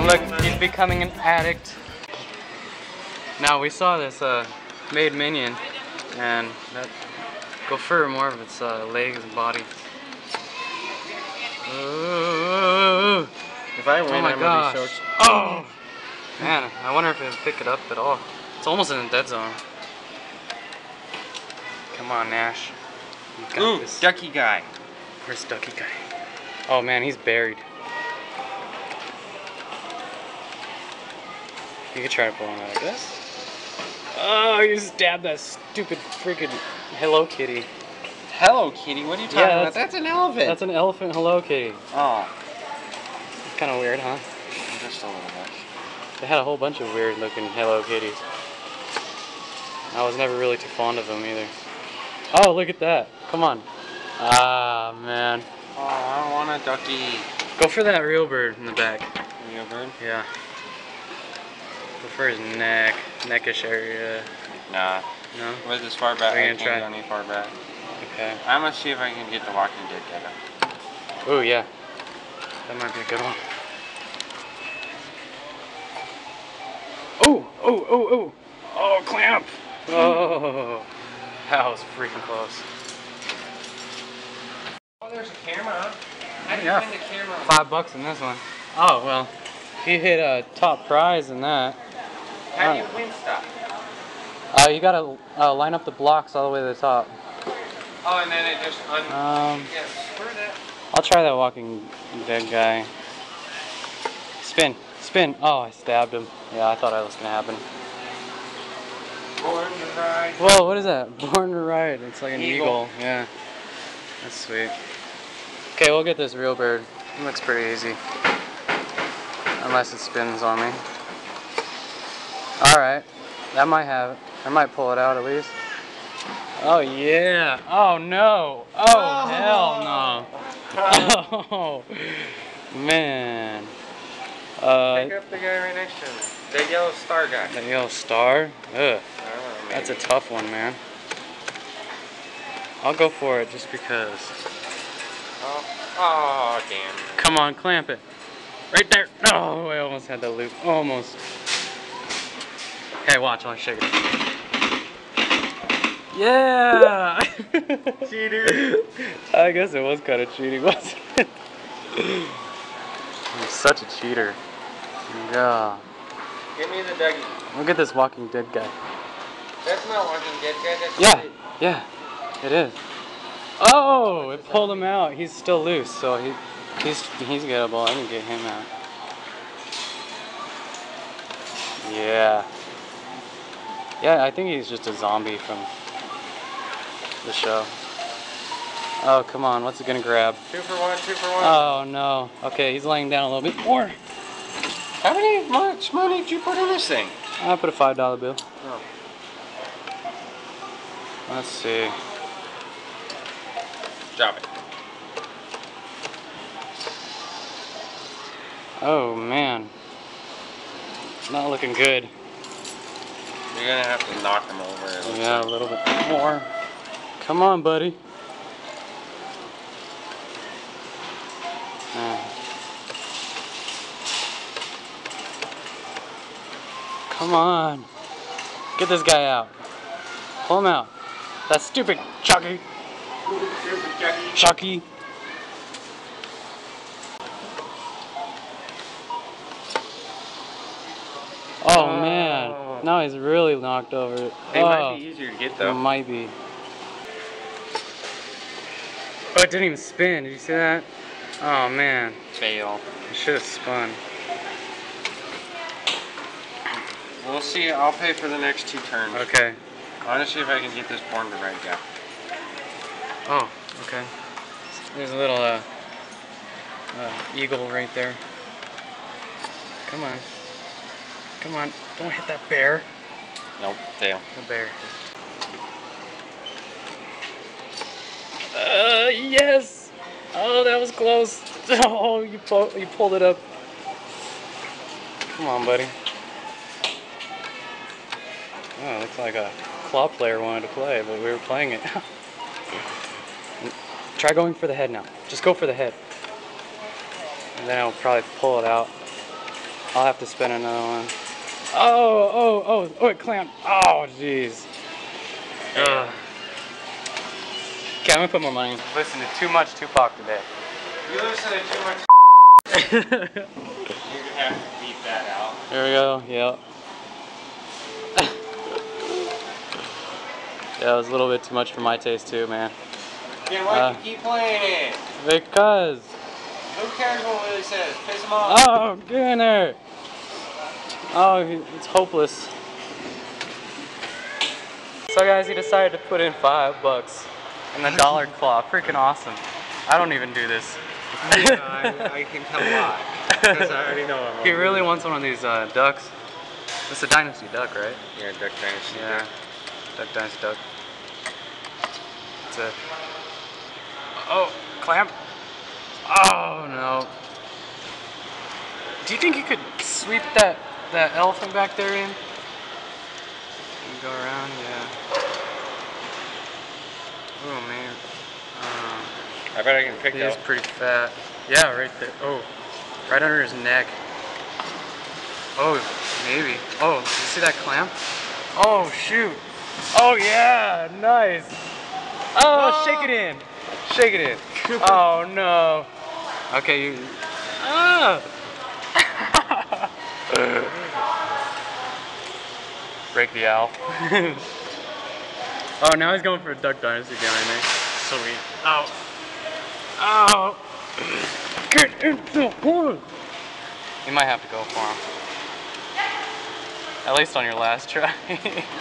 Look, he's becoming an addict. Now we saw this made minion, and that go further more of its legs and body. Ooh. If I win, oh my I'm gosh. Gonna be short. Oh man, I wonder if it'll pick it up at all. It's almost in the dead zone. Come on, Nash. You got this. Ducky guy. Where's Ducky guy? Oh man, he's buried. You could try to pull him out like this. Oh, you stabbed that stupid freaking Hello Kitty. Hello Kitty? What are you talking about? That's an elephant. That's an elephant Hello Kitty. Oh. Kind of weird, huh? Just a little bit. They had a whole bunch of weird looking Hello Kitties. I was never really too fond of them either. Oh, look at that. Come on. Ah, man. Oh, I don't want a ducky. Go for that real bird in the back. Real bird? Yeah. Go for his neck. Neckish area. Nah. No? With this far back, I can't go any far back. Okay. I'm gonna see if I can get the Walking Dead getup. Ooh, yeah. That might be a good one. Oh, oh, oh, oh. Oh, clamp. Oh. That was freaking close. Oh, there's a camera. How do you find the camera? $5 in this one. Oh, well. He hit a top prize in that. How do you win stuff? You gotta line up the blocks all the way to the top. Oh, and then it just yeah, screw that. I'll try that Walking Dead guy. Spin. Spin. Oh, I stabbed him. Yeah, I thought that was gonna happen. Born to Ride. Whoa, what is that? Born to Ride. It's like an eagle. Yeah. That's sweet. Okay, we'll get this real bird. It looks pretty easy. Unless it spins on me. Alright. That might have it. I might pull it out at least. Oh yeah. Oh no. Oh, oh. Hell no. Oh man. Pick up the guy right next to him. The yellow star guy. The yellow star? Ugh. Oh, that's a tough one, man. I'll go for it just because. Oh, oh damn. Come on, clamp it. Right there. No, oh, I almost had the loop. Almost. Hey, watch, I'll shake it. Yeah! Cheater! I guess it was kind of cheating, wasn't it? I'm such a cheater. Yeah. Give me the Dougie. Look at this Walking Dead guy. That's not Walking Dead guy, that's cheated. Yeah, yeah, it is. Oh, it pulled him out. He's still loose, so he's got a ball. I can get him out. Yeah. Yeah, I think he's just a zombie from the show. Oh, come on. What's it going to grab? 2 for 1, 2 for 1. Oh, no. Okay, he's laying down a little bit more. How much money did you put in this thing? I put a $5 bill. Oh. Let's see. Drop it. Oh, man. It's not looking good. You're going to have to knock him over. Yeah, a little bit more. Come on, buddy. Come on. Get this guy out. Pull him out. That stupid Chucky. Chucky. Oh, man. No, he's really knocked over it. They might be easier to get though. It might be. Oh, it didn't even spin. Did you see that? Oh man. Fail. It should have spun. We'll see. I'll pay for the next 2 turns. Okay. I want to see if I can get this Born to Ride guy. Oh, okay. There's a little eagle right there. Come on. Come on, don't hit that bear. Nope, fail. The bear. Yes! Oh, that was close. Oh, you pulled it up. Come on, buddy. Oh, it looks like a claw player wanted to play, but we were playing it. Try going for the head now. Just go for the head. And then I'll probably pull it out. I'll have to spin another one. Oh, it clamped. Oh, jeez. Okay, I'm gonna put more money. Listen to too much Tupac today. You listen to too much. You're gonna have to beat that out. There we go, yep. Yeah, it was a little bit too much for my taste too, man. Then why do you keep playing it? Because. Who cares what Willie says? Piss him off. Oh, dinner! Oh, it's hopeless. So guys, he decided to put in $5 and the dollar claw. Freaking awesome. I don't even do this. Yeah, I can tell why. Because I already know what I'm. He really wants one of these ducks. It's a Dynasty duck, right? Yeah, Duck Dynasty. Yeah. Duck Dynasty duck. That's it. Oh, clamp. Oh no. Do you think you could sweep that elephant back there in? And go around, yeah. Oh man. I bet I can pick that. He's pretty fat. Yeah, right there. Oh, right under his neck. Oh, maybe. Oh, you see that clamp? Oh, shoot. Oh, yeah, nice. Oh, shake it in. Shake it in. Oh, no. Okay, you. Break the owl. Oh, now he's going for a Duck Dynasty down in there. Sweet. Oh. Oh! Get into the corner! You might have to go for him. At least on your last try.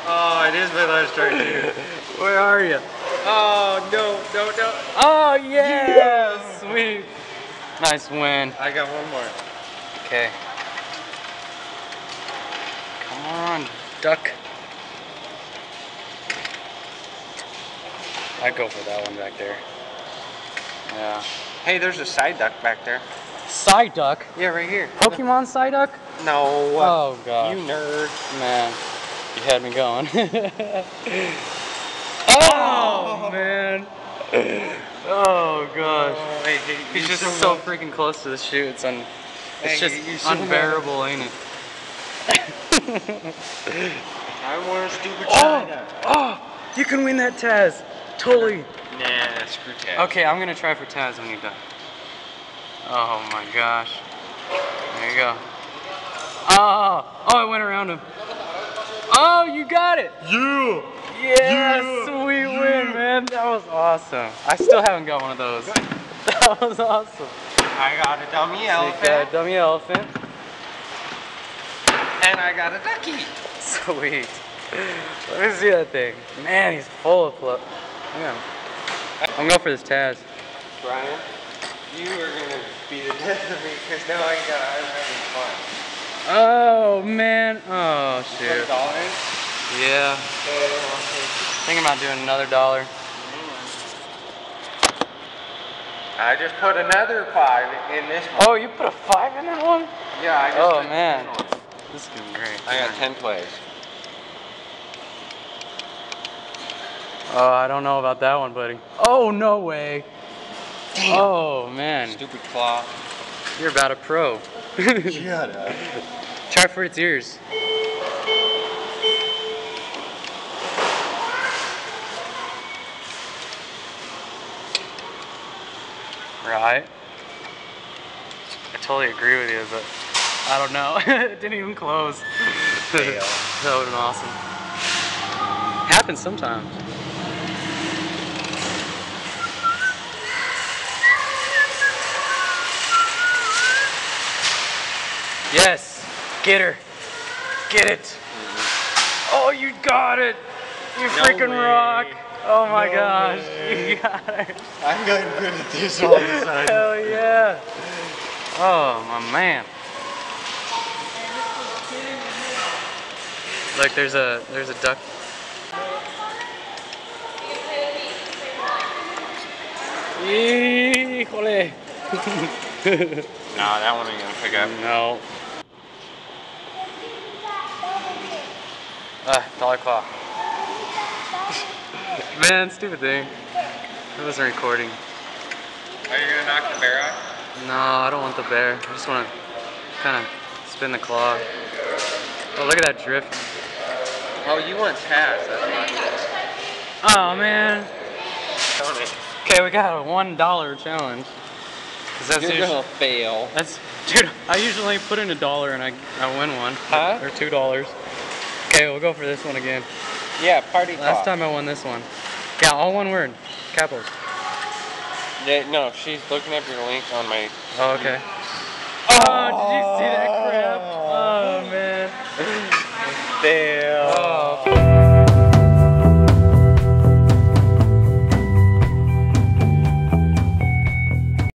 Oh, it is my last try too. Where are you? Oh, no, no, no. Oh, yes! Sweet. Nice win. I got one more. Okay. Come on, duck. I'd go for that one back there. Yeah. Hey, there's a Psyduck back there. Psyduck? Yeah, right here. Pokemon Psyduck? No. Oh, God. You nerd. Man, you had me going. Oh, man. Oh, gosh. Oh, he's just so freaking close to the shoot. It's, it's just unbearable, ain't it? I want a stupid Psyduck. Oh, you can win that, Taz. Totally. Nah, screw Taz. Okay, I'm gonna try for Taz when you're done. Oh my gosh. There you go. Oh, I went around him. Oh, you got it! You! Yeah, sweet win, man. That was awesome. I still haven't got one of those. That was awesome. I got a dummy elephant. Got a dummy elephant. And I got a ducky. Sweet. Let me see that thing. Man, he's full of pluck. Yeah. I'm going for this Taz. Brian, you are going to be the death of me because now I'm having fun. Oh, man. Oh, shoot. $1? Yeah. I think I'm not doing another $1. I just put another $5 in this one. Oh, you put a $5 in that one? Yeah, I just put man. This is doing great. I got 10 plays. Oh, I don't know about that one, buddy. Oh, no way. Damn. Oh, man. Stupid claw. You're about a pro. Shut up. Try for its ears. Right. I totally agree with you, but I don't know. It didn't even close. That would have been awesome. Happens sometimes. Yes, get her, get it. Oh, you got it. You freaking rock. Oh my gosh, you got her. I'm getting good at this all of a sudden. Hell yeah. Oh, my man. Look, there's a duck. Híjole. Nah, that one ain't gonna pick up. No. Dollar claw. man, stupid thing. It wasn't recording. Are you gonna knock the bear out? No, I don't want the bear. I just want to kind of spin the claw. Oh, look at that drift. Oh, you want Taz, that's not. Oh, man. Okay, we got a $1 challenge. You're gonna fail. That's, dude, I usually put in $1 and I win one. Huh? Or $2. Okay, we'll go for this one again. Yeah, party talk. Last time I won this one. Yeah, all one word. Capitals. Yeah, no, she's looking up your link on my... Oh, okay. Oh, did you see that crap? Oh, man. Damn.